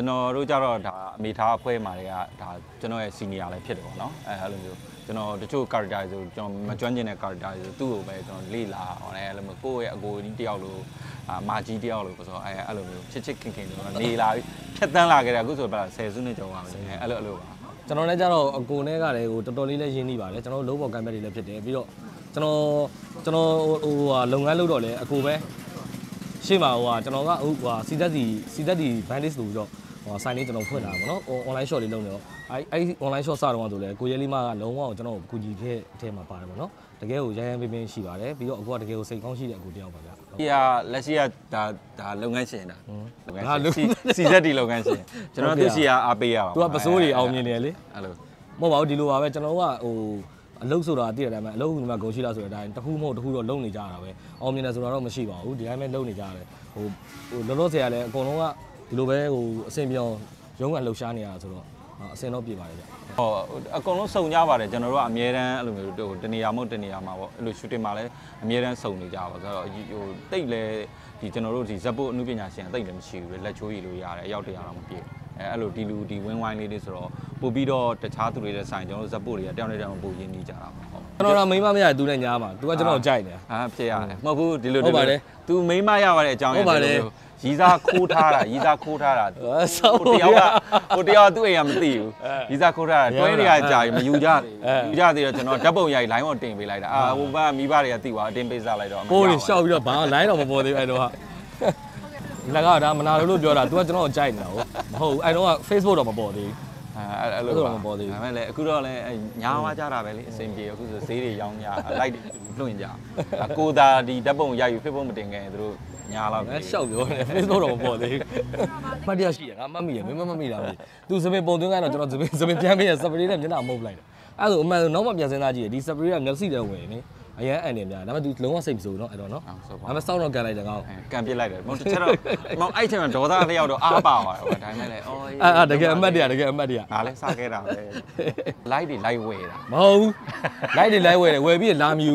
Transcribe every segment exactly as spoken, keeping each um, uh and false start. ကျွန်တော်တို့ကြတော့ဒါအမေသားအဖွဲ့မှာတွေကဒါကျွန်တော်ရဲ့ senior လည်းဖြစ်တယ်ပေါ့နော်အဲအဲ့လိုမျိုးကျွန်တော်တချို့ character ဆိုကျွန်တော်မကျွမ်းကျင်တဲ့ character ဆိုသူ့ကိုပဲကျွန်တော်လေ့လာအောင်လည်းအဲ့လိုမျိုးကိုယ့်ရဲ့အကိုကြီးတယောက်လို့မာကြီးတယောက်လို့ဆိုတော့အဲအဲ့လိုမျိုးချစ်ချစ်ခင်ခင်ကျွန်တော်နေလာပြီးဖြတ်တန်းလာခဲ့တယ်အခုဆိုတော့ဆယ်စုနှစ်ကျော်ပါပြီအဲအဲ့လိုအဲ့လိုပါကျွန်တော်လည်းကြတော့အကိုနဲ့ကလည်းဟိုတော်တော်လေးလည်းရင်းနှီးပါတယ်ကျွန်တော်လုံးပေါ်ကံပြတ်တွေလည်းဖြစ်တယ်ပြီးတော့ကျွန်တော်ကျွန်တော်ဟိုဟာလုပ်ငန်းလုပ်တော့လည်းအကိုပဲရှေ့မှာဟိုဟာကျွန်တော်ကဟိုဟာစီသက်စီစီသက်ဒီ bandage လို့ပြီးတော့ဟိုဆိုင်လေးကျွန်တော်ဖွင့်လာပါတော့ online shop လေးလုပ်နေတော့အဲအဲ online shop စတော့ဆိုလဲကိုရဲလေးမကလုံးဝကျွန်တော်ကိုကူညီခဲ့အထဲမှာပါတယ်ပေါ့နော်တကယ်ကိုရရန်ပင်ပင်ရှိပါတယ်ပြီးတော့အကိုကတကယ်ကိုစိတ်ကောင်းရှိတဲ့အကိုတယောက်ပါဗျာဒီဟာလက်ရှိကဒါဒါလုပ်ငန်းရှင်တာလုပ်ငန်းရှင်စီသက်ဒီလုပ်ငန်းရှင်ကျွန်တော်သူစီကအားပေးရပါသူကပစိုးတွေအောင်မြင်တယ်လေအဲ့လိုမဟုတ်ပါဘူးဒီလိုပါပဲကျွန်တော်ကဟိုအလုပ်ဆိုတာသိတဲ့အတိုင်းပဲအလုပ်ကမှဂုံရှိလားဆိုတဲ့အတိုင်းတစ်ခုမဟုတ်တစ်ခုတော့လုံနေကြတာပဲအောင်မြင်တယ်ဆိုတာတော့မရှိပါဘူးဒီတိုင်းပဲလုံနေကြတယ်ဟိုဟိုလောလောဆယ်ကလည်းအကုန်လုံးကဒီလိုပဲဟိုအဆင်ပြေအောင်ရုံးကလှုပ်ရှားနေရတာဆိုတော့အဆင်တော့ပြေပါတယ်ဗျဟောအကုန်လုံးစုံကြပါတယ်ကျွန်တော်တို့ကအမြဲတမ်းအဲ့လိုမျိုးတနေရာမဟုတ်တနေရာမှာပေါ့အဲ့လို shooting မှာလည်းအမြဲတမ်းစုံနေကြပါဆိုတော့ဟိုတိတ်လဲဒီကျွန်တော်တို့ဒီဇက်ပုတ်အမှုပညာရှင်အတိတ်လည်းမရှိဘူးလေလက်ချိုးရည်လို့ရတယ်အရောက်တရားတော့မပြေအဲအဲ့လိုဒီလူဒီဝင်းဝိုင်းလေးတွေဆိုတော့ပို့ပြီးတော့တခြားသူတွေလည်းဆိုင်ကျွန်တော်တို့ဇက်ပုတ်တွေကတောင်းနေတောင်းပို့ရင်းနေကြတာပေါ့ကျွန်တော်တော့မိမမရတူနဲ့ညားပါ तू ကကျွန်တော်ကြိုက်တယ်အာဖြစ်ရတယ်မဟုတ်ဘူးဒီလိုဒီလို तू မိမရပါတဲ့အကြောင်းရယ်လို့ရီစာခိုးထားတာရီစာခိုးထားတာဟိုတယောက်ကဟိုတယောက်သူ့အိမ်ကမသိဘူးရီစာခိုးထားတာတွဲတွေကကြာပြီမယူကြဘူးယူကြသေးတော့ကျွန်တော်ဓာတ်ပုံရိုက်လိုင်းပေါ်တင်ပေးလိုက်တာအာဟိုဘက်ကမိဘတွေကသိသွားအတင်ပေးစားလိုက်တော့ကိုယ်ကြီးရှောက်ပြီးတော့ဘာလိုင်းတော့မပေါ်သေးဘူးအဲ့တော့လက်ကဒါမနာလို့ပြောတာ तू ကကျွန်တော်ကြိုက်နေတာဟုတ်မဟုတ်အဲ့တော့ Facebook တော့မပေါ်သေးဘူးအဲ့လိုတော့မပေါ်သေးဘူးဒါပေမဲ့လည်းအခုတော့လည်းညာဝါကြတာပဲလေအဆင်ပြေအခုဆိုဈေးတွေရောင်းကြ light လွှင့်ကြကိုသာဒီဓာတ်ပုံရိုက်ယူ Facebook မတင်ခင်သူတို့ညာလောက်ပဲရှောက်ပြောတယ် Facebook တော့မပေါ်သေးဘူးမှတ်ရရှိရငါမှတ်မိရမင်းမမိတာပဲသူစပင်ပုံသွင်းခိုင်းတော့ကျွန်တော်စပင်စပင်ပြန်ပေးရစပရေးနဲ့မျက်နှာမှုတ်လိုက်တယ်အဲ့ဒါဆိုအမှန်တော့နောက်မှပြန်စဉ်းစားကြည့်ရဒီစပရေးကမျက်စိတည်းဝင်နေအရန်အန်နေများဒါပေမဲ့ तू လုံးဝစိတ်မစိုးနော်အဲ့တော့နော်ဒါပေမဲ့စောက်တော့ကန်လိုက်တယ်ကောင်းကန်ပြစ်လိုက်တယ်မောင်တစ်ချက်တော့မောင်အဲ့ချိန်မှာဒေါသလျောက်တော့အားပါသွားတယ်ဒါမှလည်းအော်အာတကယ်အမှတ်တရတကယ်အမှတ်တရငါလည်းစခဲ့တာပဲ light တွေ light ဝဲတာမဟုတ်ဘူး light တွေ light ဝဲတယ်ဝဲပြီးလာမြူ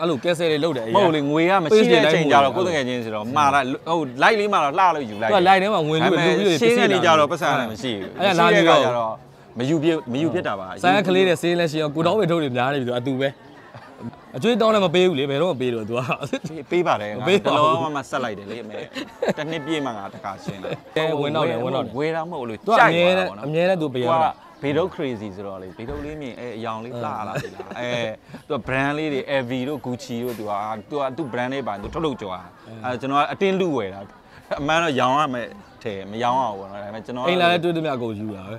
အဲ့လို cancel တွေလုပ်တယ်အေးမဟုတ်လေငွေကမရှိတဲ့အချိန်ကြတော့ကိုယ်တကယ်ချင်းဆိုတော့မှားတာဟုတ် light လေးမှာတော့လှလို့ယူလိုက်တယ်သူက light ထဲမှာဝင်လို့လူပြီးရှင်းနေကြတော့ပတ်စံလည်းမရှိဘူးအဲ့ဒါလာမြူတော့မယူပြမယူပြတာပါစိုင်းကလေးတဲ့ဆေးလည်းရှိအောင်ကိုတော့ပဲထုတ်နေများနေပြီသူအတူပဲအကျွေးတောင်းလည်းမပေးဘူးလေဘယ်တော့မပေးတော့ तू อ่ะပေးပါတယ်ငါတော့မှမဆက်လိုက်တယ်လေအမေတစ်နှစ်ပြည့်မှငါတခါရှင်းတယ်ဝင်တော့တယ်ဝင်တော့တယ်ဝေးတာမဟုတ်လို့ကြိုက်တာပေါ့နော်အမြဲတမ်း तू ပေးရတာဘေတော့ crazy ဆိုတော့လေဘေတော့လေးမြင်အဲအယောင်လေးလှလာပြီလားအဲ तू brand လေးတွေ L V တို့ Gucci တို့ तू อ่ะ तू อ่ะ तू brand လေးပါ तू ထုတ်ထုတ်ကြော်อ่ะအဲကျွန်တော်အတင်းလူဝယ်တာအမှန်တော့ရောင်ရမယ်ထဲမရောင်အောင်ပေါ့နော်ဒါပေမဲ့ကျွန်တော်အိမ်လာလဲတွေးသမျှအကုန်ယူတာပဲမ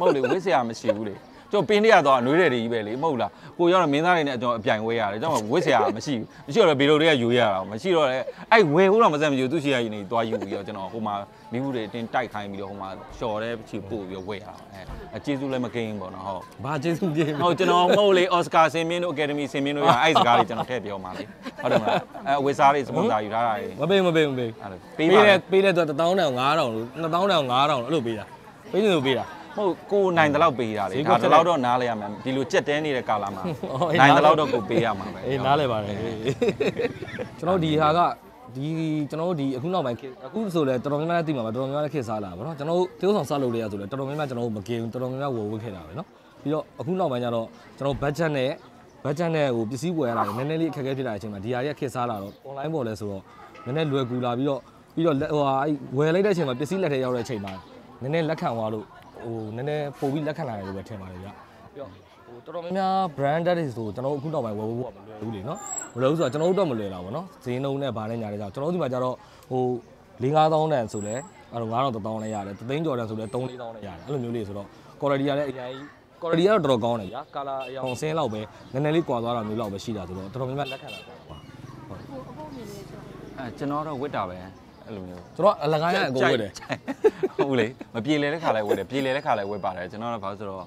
ဟုတ်လေဝိစရာမရှိဘူးလေကျွန်တော်ပင်းနေရတော့အနှွေးတွေကြီးပဲလေမဟုတ်လားကိုရောက်တော့မင်းသားတွေနဲ့ကျွန်တော်အပြိုင်ဝဲရတယ်ကျွန်တော်ဝစ်ဆရာမရှိဘူးမရှိတော့ဗီဒီယိုတွေကယူရတာမရှိတော့လေအဲ့ဝဲဘူးတော့မစက်မယူသူ့ရှိရနေသွားယူပြီးတော့ကျွန်တော်ဟိုမှာမိဘူးတွေအတင်းတိုက်ခိုင်းပြီးတော့ဟိုမှာရှော်တဲ့ချီပို့ပြီးတော့ဝဲရတာအဲအကျေးဇူးလည်းမကိန်းပေါ့နော်ဟုတ်ဘာကျေးဇူးကိန်းဟုတ်ကျွန်တော်မဟုတ်လေအော်စကာစင်မင်းတို့အကယ်ဒမီစင်မင်းတို့ရအဲ့စကားတွေကျွန်တော်ထည့်ပြောမှာလေဟုတ်တယ်မလားအဲဝစ်ဆာတွေစပွန်ဆာယူထားတာလေမပေးမပေးမပေးပေးတယ်ပေးတယ်တော့တစ်သောင်းနဲ့ငါးထောင်လို့နှစ်သောင်းနဲ့ငါးထောင်အဲ့လိုပေးတာပေးတယ်လို့ပေးတာဟုတ်ကိုနိုင်တဲ့လောက်ပေးတာလေဒါတလောက်တော့နားလဲရမှာဒီလိုကြက်တဲနေတဲ့ကာလာမှာနိုင်တဲ့လောက်တော့ကိုပေးရမှာပဲအေးနားလဲပါတယ်ကျွန်တော်ဒီဟာကဒီကျွန်တော်ဒီအခုနောက်ပိုင်းအခုဆိုလဲတော်တော်များများသိမှာပါတော်တော်များများလည်းခေတ်စားလာပါတော့ကျွန်တော်တို့တိုးဆောင်စားလုပ်လေးရဆိုလဲတော်တော်များများကျွန်တော်တို့မကင်တော်တော်များများဝယ်ဝယ်ခဲ့တာပဲเนาะပြီးတော့အခုနောက်ပိုင်းကျတော့ကျွန်တော် budget နဲ့ budget နဲ့ဟိုပစ္စည်းဝယ်ရတာနည်းနည်းလေးအခက်အခဲဖြစ်လာတဲ့အချိန်မှာဒီဟာကြီးခေတ်စားလာတော့ online ပေါ်လဲဆိုတော့နည်းနည်းလွယ်ကူလာပြီးတော့ပြီးတော့ဟိုဟာအဲ့ဝယ်လိုက်တဲ့အချိန်မှာပစ္စည်းလက်ထဲရောက်တဲ့အချိန်မှာနည်းနည်းလက်ခံသွားလို့ဟိုနည်းနည်းပို့ပြီးလက်ခံလာတယ်လို့ပဲထင်ပါတယ်ဗျပြီးတော့ဟိုတော်တော်များများ brand တွေဆိုကျွန်တော်အခုတော့ပဲဝယ်ဖို့ကမလွယ်ဘူးလေနော်မလွယ်ဘူးဆိုတော့ကျွန်တော်တို့တော့မလွယ်တာပေါ့နော်ဈေးနှုန်းနဲ့ဘာနဲ့ညာတွေကြောင့်ကျွန်တော်တို့ဒီမှာကျတော့ဟိုလေးငါးသောင်းတန်ဆိုလဲအဲ့တော့ငါးထောင်တစ်သောင်းလဲရတယ်တစ်သိန်းကျော်တန်ဆိုလဲသုံးလေးသောင်းလဲရတယ်အဲ့လိုမျိုးလေးဆိုတော့ quality ကလည်းအရင် quality ကတော့တော်တော်ကောင်းတယ်ဗျာ color အရောင်စင်းလောက်ပဲနည်းနည်းလေးကွာသွားတာမျိုးလောက်ပဲရှိတာဆိုတော့တော်တော်များများလက်ခံလာတာကွာဟုတ်အဲကျွန်တော်တော့ဝတ်တာပဲအဲ့လိုမျိုးကျွန်တော်အလကားရအကုန်ဝတ်တယ်ဟုတ်လေမပြေလဲတဲ့ခါလဲဝယ်တယ်ပြေလဲတဲ့ခါလဲဝယ်ပါတယ်ကျွန်တော်ကဘာလို့ဆိုတော့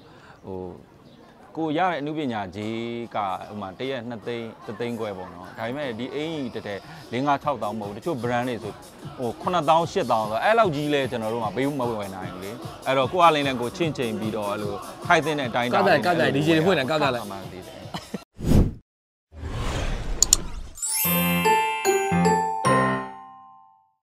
ဟိုကိုရတဲ့အနုပညာကြီးကဟိုမှာတစ်ရက်နှစ်သိန်းတစ်သိန်းခွဲပေါ့နော်ဒါပေမဲ့ဒီအင်းကြီးတည်းတည်းလေးငါး၆သောင်းမဟုတ်တချို့ brand တွေဆိုဟိုခုနှစ်သောင်း၈သောင်းဆိုအဲ့လောက်ကြီးလဲကျွန်တော်တို့ကပေးမဝယ်နိုင်ဘူးလေအဲ့တော့ကိုကလည်းကိုချင်းချင်းပြီးတော့အဲ့လိုထိုက်တဲ့အတိုင်းတာကတ်ကတ်ဒီဂျေတွေဖွင့်တယ်ကတ်ကတ်လိုက်